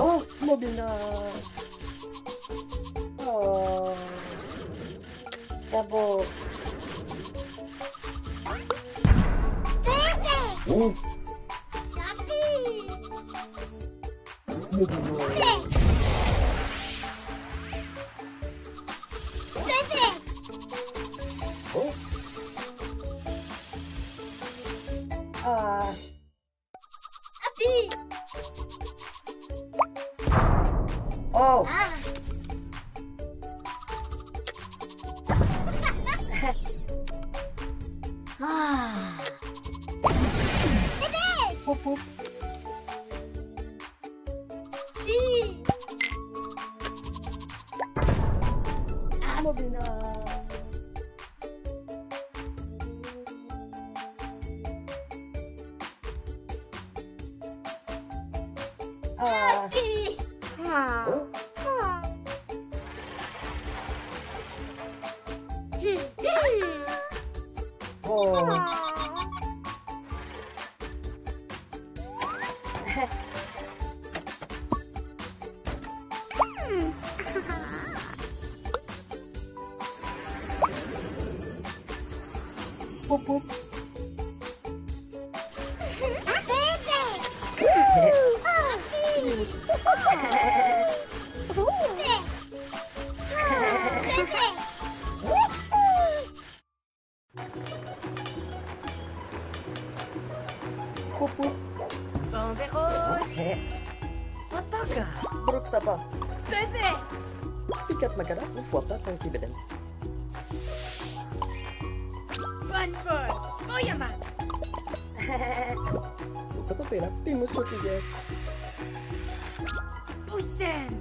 Oh, maybe not. Oh, double. Oh. Oh. Ah. Ah. Poop, poop. Ah. Moving on. Ah. Ah. Oh. Poop, poop. Kupu. Bebe. Papaga. Bruksa pa. Bebe. Pikat magana. Upuata kang kibeden. One bird. Oyama. Uputa pera. Timuso tigas. Pusen.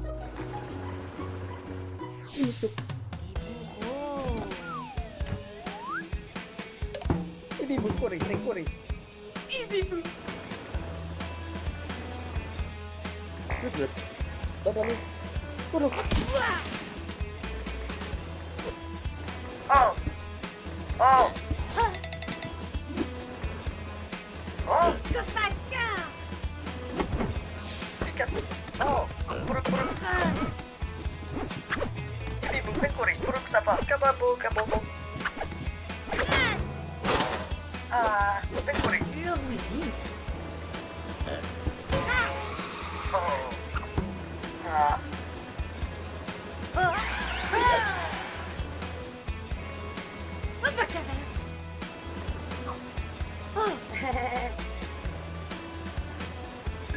Timuso. Ibuho. Ibu kori, kori. Good, good. Oh, oh, oh, oh, oh, ah, Pekuri. Oh. Ah.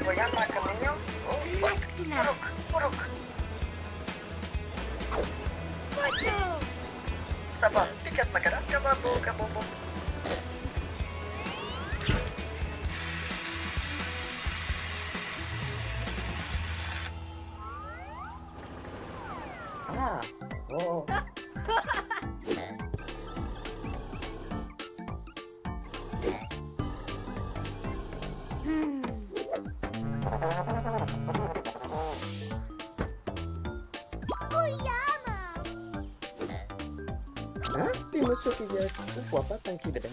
Voy a marcar niño. Poruk. Sabah, tiket makanan kabobo. Ah, oh. Huh? Pinusok niya. Upuapa tang kibeden.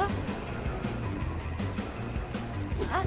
Huh? Huh?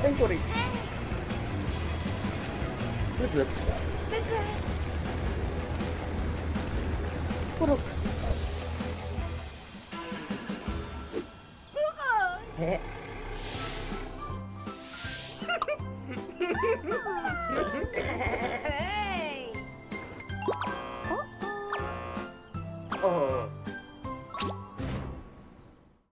Temporary. Good luck. Puruk. Puruk.